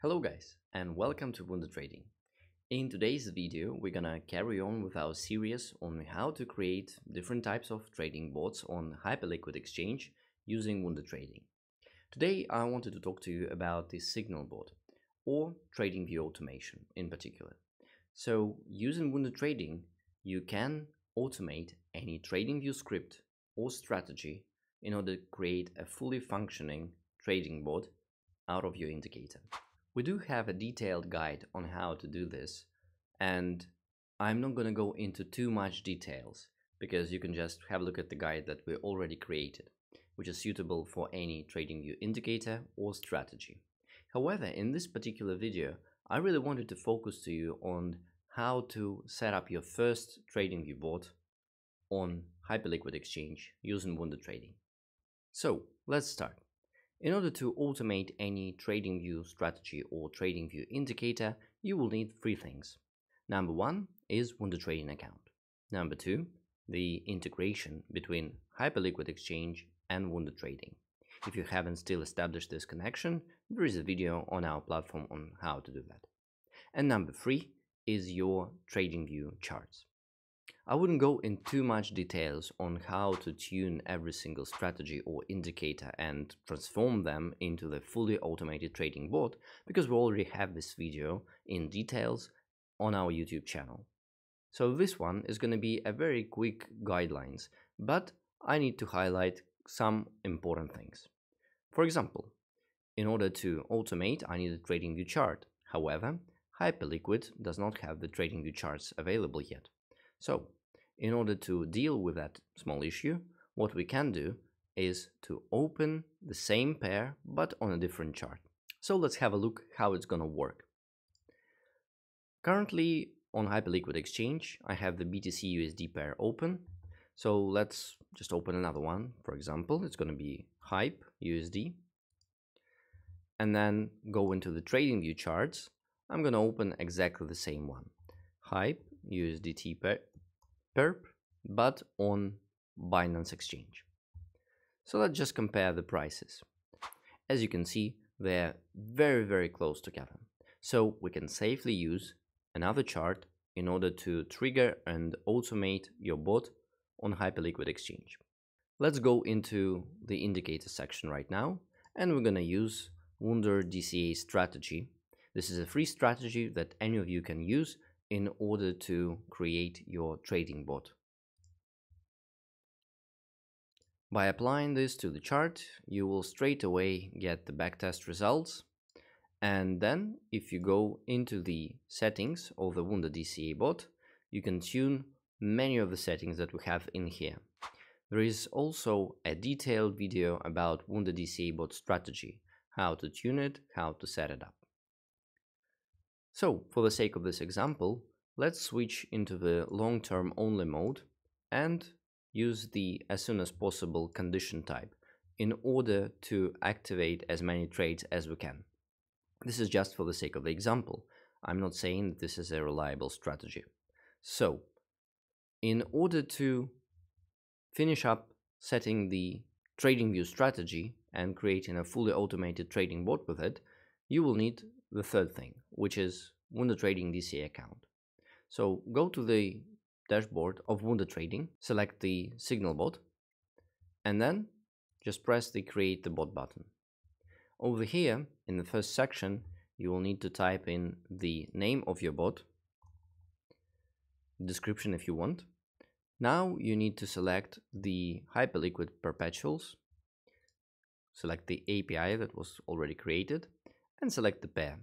Hello guys, and welcome to WunderTrading. In today's video we're gonna carry on with our series on how to create different types of trading bots on Hyperliquid exchange using WunderTrading. Today I wanted to talk to you about the signal bot or TradingView automation in particular. So using WunderTrading you can automate any TradingView script or strategy in order to create a fully functioning trading bot out of your indicator. We do have a detailed guide on how to do this, and I'm not going to go into too much details because you can just have a look at the guide that we already created, which is suitable for any TradingView indicator or strategy. However, in this particular video, I really wanted to focus to you on how to set up your first TradingView bot on Hyperliquid exchange using WunderTrading. So let's start. In order to automate any TradingView strategy or TradingView indicator, you will need three things. Number one is WunderTrading account. Number two, the integration between Hyperliquid exchange and WunderTrading. If you haven't still established this connection, there is a video on our platform on how to do that. And number three is your TradingView charts. I wouldn't go in too much details on how to tune every single strategy or indicator and transform them into the fully automated trading bot, because we already have this video in details on our YouTube channel. So this one is going to be a very quick guidelines, but I need to highlight some important things. For example, in order to automate, I need a TradingView chart. However, Hyperliquid does not have the TradingView charts available yet. So, in order to deal with that small issue, what we can do is to open the same pair but on a different chart. So let's have a look how it's gonna work. Currently on Hyperliquid exchange I have the BTC-USD pair open, so let's just open another one. For example, it's gonna be Hype-USD, and then go into the TradingView charts. I'm gonna open exactly the same one, Hype-USDT perp, but on Binance exchange. So let's just compare the prices. As you can see, they're very close together, so we can safely use another chart in order to trigger and automate your bot on Hyperliquid exchange. Let's go into the indicator section right now, and we're gonna use Wunder DCA strategy. This is a free strategy that any of you can use in order to create your trading bot. By applying this to the chart, you will straight away get the backtest results, and then if you go into the settings of the Wunder DCA bot, you can tune many of the settings that we have in here. There is also a detailed video about Wunder DCA bot strategy, how to tune it, how to set it up. So, for the sake of this example, let's switch into the long-term only mode and use the as soon as possible condition type in order to activate as many trades as we can. This is just for the sake of the example. I'm not saying that this is a reliable strategy. So, in order to finish up setting the TradingView strategy and creating a fully automated trading bot with it, you will need the third thing, which is WunderTrading DCA account. So go to the dashboard of WunderTrading, select the signal bot, and then just press the create the bot button. Over here in the first section you will need to type in the name of your bot, description if you want. Now you need to select the Hyperliquid perpetuals, select the API that was already created, and select the pair.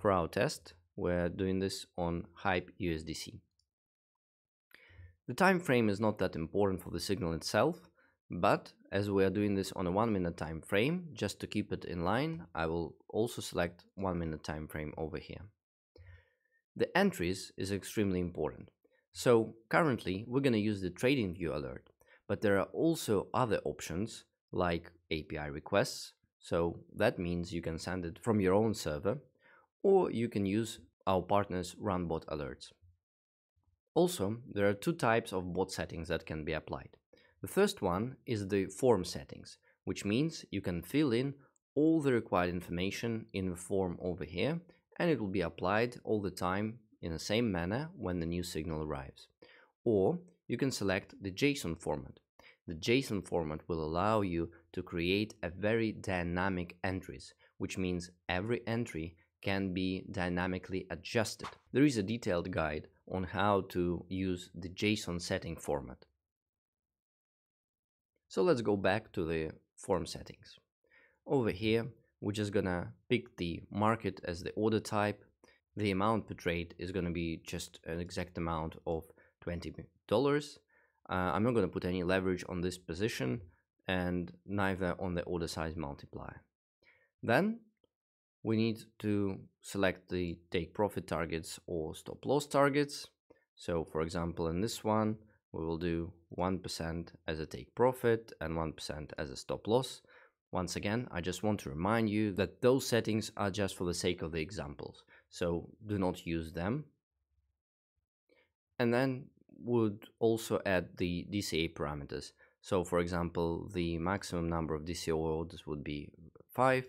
For our test, we're doing this on Hype USDC. The time frame is not that important for the signal itself, but as we are doing this on a 1 minute time frame, just to keep it in line, I will also select 1 minute time frame over here. The entries is extremely important. So currently we're going to use the TradingView alert, but there are also other options like API requests. So that means you can send it from your own server, or you can use our partners RunBotAlerts. Also, there are two types of bot settings that can be applied. The first one is the form settings, which means you can fill in all the required information in the form over here, and it will be applied all the time in the same manner when the new signal arrives. Or you can select the JSON format. The JSON format will allow you to create a very dynamic entries, which means every entry can be dynamically adjusted. There is a detailed guide on how to use the JSON setting format. So let's go back to the form settings. Over here, we're just gonna pick the market as the order type. The amount per trade is gonna be just an exact amount of $20. I'm not gonna put any leverage on this position and neither on the order size multiplier. Then we need to select the take profit targets or stop loss targets. So for example, in this one, we will do 1% as a take profit and 1% as a stop loss. Once again, I just want to remind you that those settings are just for the sake of the examples, so do not use them. And then would also add the DCA parameters. So for example, the maximum number of DCA orders would be 5,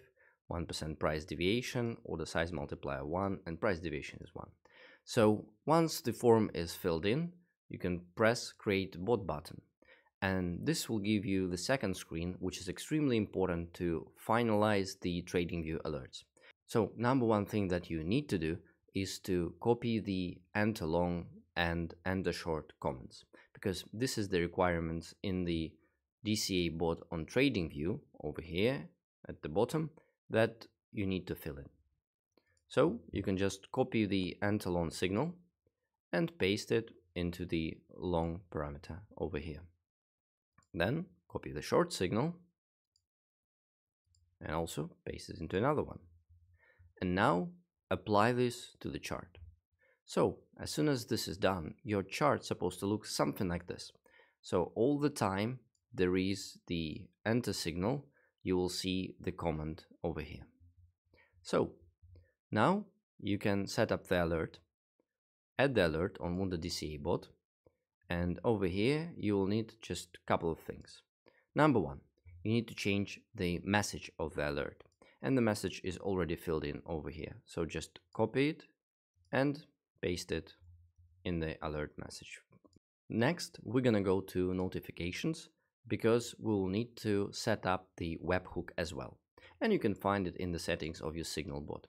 1% price deviation, order size multiplier 1, and price deviation is 1. So once the form is filled in, you can press create bot button. And this will give you the second screen, which is extremely important to finalize the TradingView alerts. So number one thing that you need to do is to copy the enter long and enter short comments, because this is the requirements in the DCA bot on TradingView over here at the bottom that you need to fill in. So you can just copy the enter long signal and paste it into the long parameter over here. Then copy the short signal and also paste it into another one. And now apply this to the chart. So as soon as this is done, your chart's supposed to look something like this. So all the time there is the enter signal, you will see the comment over here. So now you can set up the alert, add the alert on Wunder DCA bot. And over here, you will need just a couple of things. Number one, you need to change the message of the alert. And the message is already filled in over here. So just copy it and paste it in the alert message. Next, we're gonna go to notifications because we'll need to set up the webhook as well. And you can find it in the settings of your signal bot.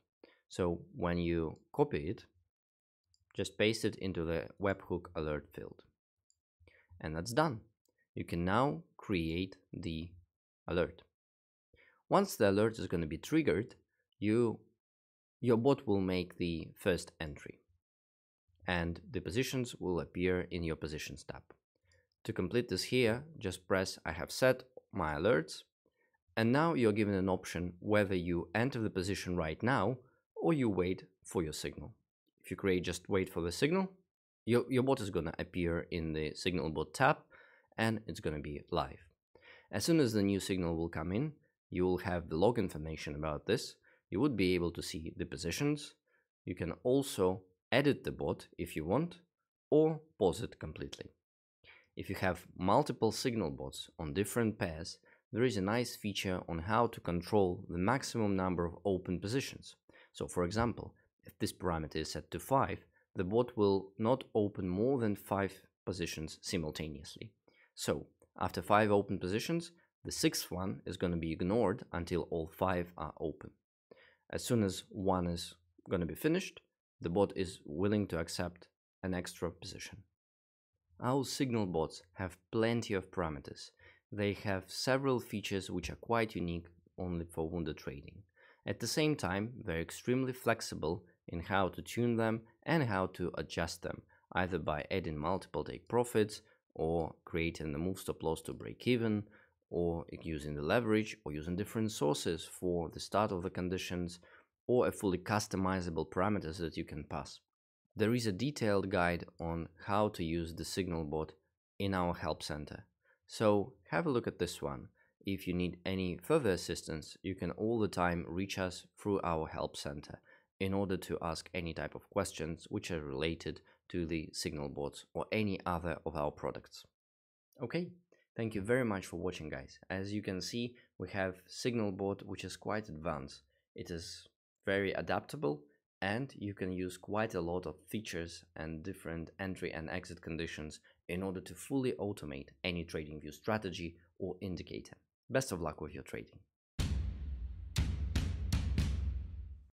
So when you copy it, just paste it into the webhook alert field. And that's done. You can now create the alert. Once the alert is going to be triggered, your bot will make the first entry and the positions will appear in your positions tab. To complete this here, just press I have set my alerts, and now you're given an option whether you enter the position right now or you wait for your signal. If you create just wait for the signal, your bot is going to appear in the signal bot tab and it's going to be live. As soon as the new signal will come in, you will have the log information about this. You would be able to see the positions. You can also edit the bot if you want or pause it completely. If you have multiple signal bots on different pairs, there is a nice feature on how to control the maximum number of open positions. So for example, if this parameter is set to 5, the bot will not open more than 5 positions simultaneously. So after 5 open positions, the 6th one is going to be ignored until all 5 are open. As soon as one is going to be finished, the bot is willing to accept an extra position. Our signal bots have plenty of parameters. They have several features which are quite unique only for WunderTrading. At the same time, they're extremely flexible in how to tune them and how to adjust them, either by adding multiple take profits or creating the move stop loss to break even, or using the leverage, or using different sources for the start of the conditions, or a fully customizable parameters that you can pass. There is a detailed guide on how to use the signal bot in our help center. So have a look at this one. If you need any further assistance, you can all the time reach us through our help center in order to ask any type of questions which are related to the signal bots or any other of our products. Okay, thank you very much for watching, guys. As you can see, we have signal board, which is quite advanced. It is very adaptable and you can use quite a lot of features and different entry and exit conditions in order to fully automate any TradingView strategy or indicator. Best of luck with your trading.